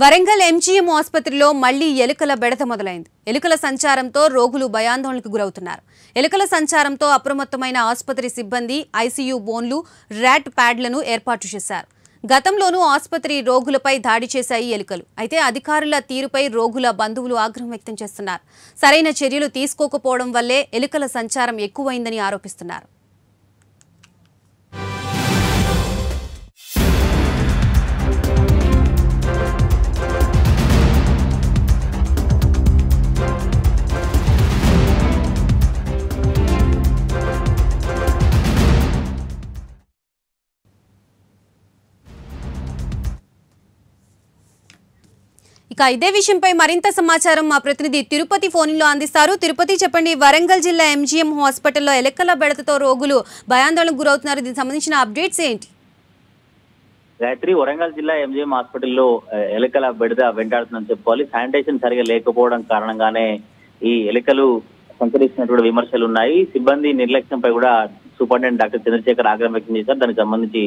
वరంగల్ MGM ఆసుపత్రిలో మళ్ళీ ఎలుకల బెడద మొదలైంది। ఎలుకల సంచారంతో రోగులు భయాందోళనకు గురవుతున్నారు। ఎలుకల సంచారంతో అప్రమత్తమైన ఆసుపత్రి సిబ్బంది ఐసీయూ బోన్లు రాట్ ప్యాడ్లను ఏర్పాటు చేశారు। గతంలోనూ ఆసుపత్రి రోగులపై దాడి చేశాయి ఎలుకలు। అయితే అధికారుల తీరుపై రోగుల బంధువులు ఆగ్రహం వ్యక్తం చేస్తున్నారు। సరైన చర్యలు తీసుకోకపోవడం వల్లే ఎలుకల సంచారం ఎక్కువైందని ఆరోపిస్తున్నారు। ఇక ఇదే విషయంపై మరింత సమాచారం మా ప్రతినిధి తిరుపతి ఫోన్లో అందిస్తారు। తిరుపతి, చెప్పండి, వరంగల్ జిల్లా MGM హాస్పిటల్లో ఎలుకల బెడతతో రోగులు భయాందోళనకు గురవుతున్నారు, దీనికి సంబంధించిన అప్డేట్స్ ఏంటి? రాత్రి వరంగల్ జిల్లా MGM హాస్పిటల్లో ఎలుకల బెడద వెంటాడుతుందని చెప్పుకోవాలి। శానిటేషన్ సరిగా లేకపోవడం కారణంగానే ఈ ఎలుకలు సంచరిస్తున్నటువంటి విమర్శలు ఉన్నాయి। సిబ్బంది నిర్లక్ష్యంపై కూడా సూపరింటెండెంట్ డాక్టర్ చంద్రశేఖర్ ఆగ్రహం వ్యక్తం చేశారు। దానికి సంబంధించి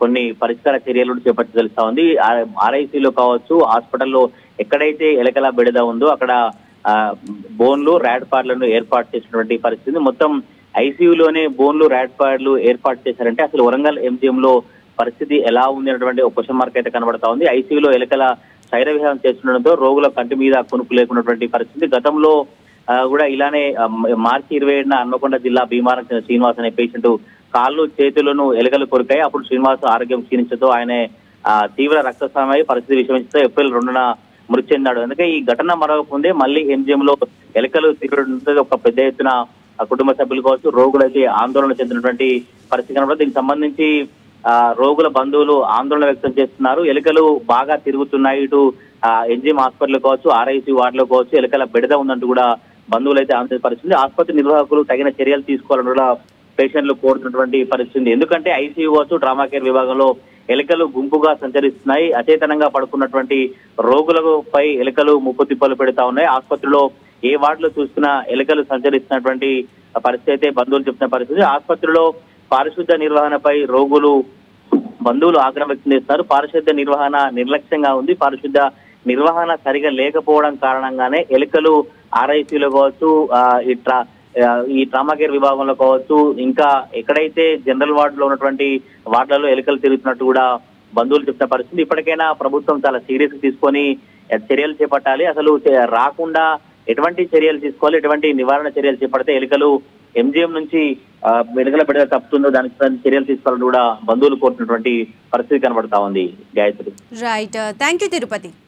కొన్ని పరిష్కార చర్యలు చేపట్టి తెలుస్తా ఉంది। RICలో కావచ్చు, హాస్పిటల్లో ఎక్కడైతే ఎలకల బెడద ఉందో అక్కడ బోన్లు ర్యాట్ పాడ్లను ఏర్పాటు చేసినటువంటి పరిస్థితి। మొత్తం ఐసీయూలోనే బోన్లు ర్యాట్ పాడ్లు ఏర్పాటు చేశారంటే అసలు వరంగల్ MGMలో పరిస్థితి ఎలా ఉంది అనేటువంటి ఒక క్వశ్చన్ మార్క్ అయితే కనబడతా ఉంది। ఐసీయూలో ఎలకల శైర విహారం చేస్తుండడంతో రోగుల కంటి మీద కొనుక్కు లేకున్నటువంటి పరిస్థితి। గతంలో కూడా ఇలానే మార్చి 27న హన్మకొండ జిల్లా భీమవరం శ్రీనివాస్ అనే పేషెంట్ కాళ్ళు చేతులను ఎలుకలు కొరికాయి। అప్పుడు శ్రీనివాస్ ఆరోగ్యం క్షీణించడంతో ఆయన తీవ్ర రక్తస్రావం అయి పరిస్థితి విషమించడంతో April 2న మృతి చెందాడు। అందుకే ఈ ఘటన మరొకముందే మళ్ళీ MGMలో ఎలుకలు తీవ్రంతో ఒక పెద్ద ఎత్తున కుటుంబ సభ్యులు కావచ్చు, రోగులైతే ఆందోళన చెందినటువంటి పరిస్థితి కనబడుతుంది। దీనికి సంబంధించి రోగుల బంధువులు ఆందోళన వ్యక్తం చేస్తున్నారు। ఎలుకలు బాగా తిరుగుతున్నాయి, ఇటు MGM హాస్పిటల్ కావచ్చు, RIC వార్డులో కావచ్చు ఎలుకల బెడద ఉందంటూ కూడా బంధువులు అయితే ఆందోళన పరిస్థితి। ఆసుపత్రి నిర్వాహకులు తగిన చర్యలు తీసుకోవాలని కూడా పేషెంట్లు కోరుతున్నటువంటి పరిస్థితి। ఎందుకంటే ICU కావచ్చు, డ్రామా కేర్ విభాగంలో ఎలుకలు గుంపుగా సంచరిస్తున్నాయి। అచేతనంగా పడుకున్నటువంటి రోగులపై ఎలుకలు ముప్పు తిప్పలు పెడతా ఉన్నాయి। ఆసుపత్రిలో ఏ వార్డులో చూస్తున్నా ఎలుకలు సంచరిస్తున్నటువంటి పరిస్థితి అయితే బంధువులు చెప్తున్న పరిస్థితి। ఆసుపత్రిలో పారిశుద్ధ నిర్వహణపై రోగులు బంధువులు ఆగ్రహం వ్యక్తం చేస్తున్నారు। పారిశుద్ధ నిర్వహణ నిర్లక్ష్యంగా ఉంది, పారిశుద్ధ నిర్వహణ సరిగా లేకపోవడం కారణంగానే ఎలుకలు RICలో కావచ్చు, ఈ ట్రామా కేర్ విభాగంలో కావచ్చు, ఇంకా ఎక్కడైతే జనరల్ వార్డులో ఉన్నటువంటి వార్డులలో ఎలుకలు తిరుగుతున్నట్టు కూడా బంధువులు చెప్తున్న పరిస్థితి। ఇప్పటికైనా ప్రభుత్వం చాలా సీరియస్ తీసుకొని చర్యలు చేపట్టాలి। అసలు రాకుండా ఎటువంటి చర్యలు తీసుకోవాలి, ఎటువంటి నివారణ చర్యలు చేపడితే ఎలుకలు MGM నుంచి ఎలుకల బెడద తప్పుతుందో దానికి చర్యలు తీసుకోవాలని కూడా బంధువులు కోరుతున్నటువంటి పరిస్థితి కనబడతా ఉంది। Gayatri, right, thank you Tirupati.